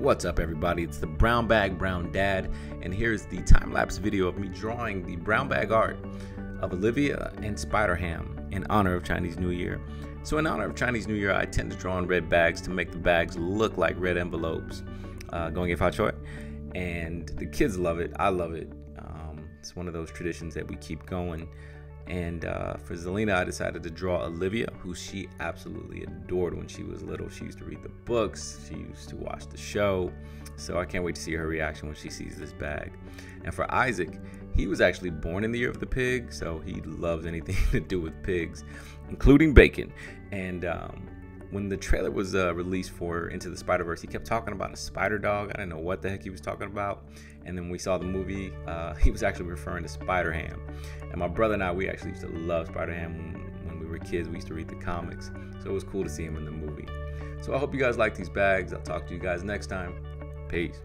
What's up everybody, it's the Brown Bag Brown Dad, and here's the time-lapse video of me drawing the brown bag art of Olivia and Spider-Ham in honor of Chinese New Year. So in honor of Chinese New Year, I tend to draw on red bags to make the bags look like red envelopes. And the kids love it, I love it. It's one of those traditions that we keep going. And for Zelina, I decided to draw Olivia, who she absolutely adored when she was little. She used to read the books, she used to watch the show. So I can't wait to see her reaction when she sees this bag. And for Isaac, he was actually born in the year of the pig, so he loves anything to do with pigs, including bacon. And when the trailer was released for Into the Spider-Verse, he kept talking about a spider dog. I didn't know what the heck he was talking about. And then when we saw the movie, he was actually referring to Spider-Ham. And my brother and I, we actually used to love Spider-Ham when we were kids. We used to read the comics. So it was cool to see him in the movie. So I hope you guys like these bags. I'll talk to you guys next time. Peace.